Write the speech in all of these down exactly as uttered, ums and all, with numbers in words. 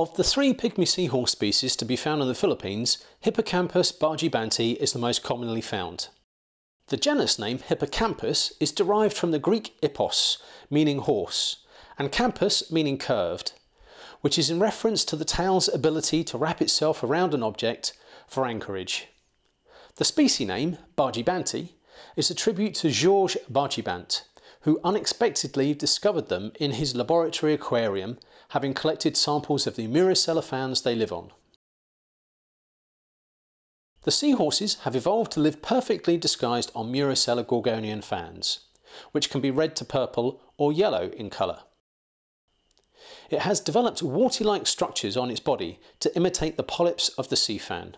Of the three pygmy seahorse species to be found in the Philippines, Hippocampus bargibanti is the most commonly found. The genus name Hippocampus is derived from the Greek hippos, meaning horse, and campus meaning curved, which is in reference to the tail's ability to wrap itself around an object for anchorage. The species name, bargibanti, is a tribute to Georges Bargibant, who unexpectedly discovered them in his laboratory aquarium, having collected samples of the muricella fans they live on. The seahorses have evolved to live perfectly disguised on muricella gorgonian fans, which can be red to purple or yellow in colour. It has developed warty-like structures on its body to imitate the polyps of the sea fan.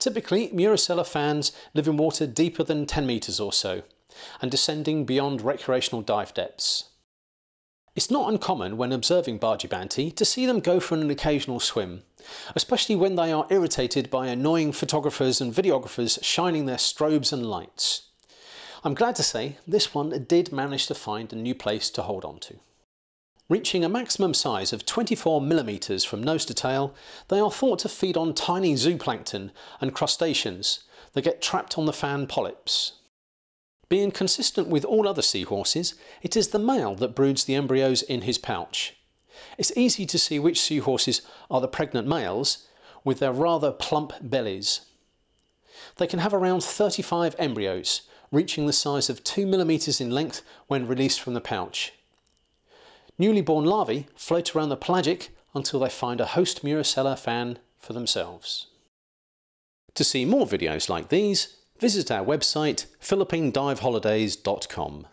Typically, muricella fans live in water deeper than ten metres or so, and descending beyond recreational dive depths. It's not uncommon when observing bargibanti to see them go for an occasional swim, especially when they are irritated by annoying photographers and videographers shining their strobes and lights. I'm glad to say this one did manage to find a new place to hold on to. Reaching a maximum size of twenty-four millimetres from nose to tail, they are thought to feed on tiny zooplankton and crustaceans that get trapped on the fan polyps. Being consistent with all other seahorses, it is the male that broods the embryos in his pouch. It's easy to see which seahorses are the pregnant males with their rather plump bellies. They can have around thirty-five embryos, reaching the size of two millimetres in length when released from the pouch. Newly born larvae float around the pelagic until they find a host muricella fan for themselves. To see more videos like these, visit our website Philippine Dive Holidays dot com.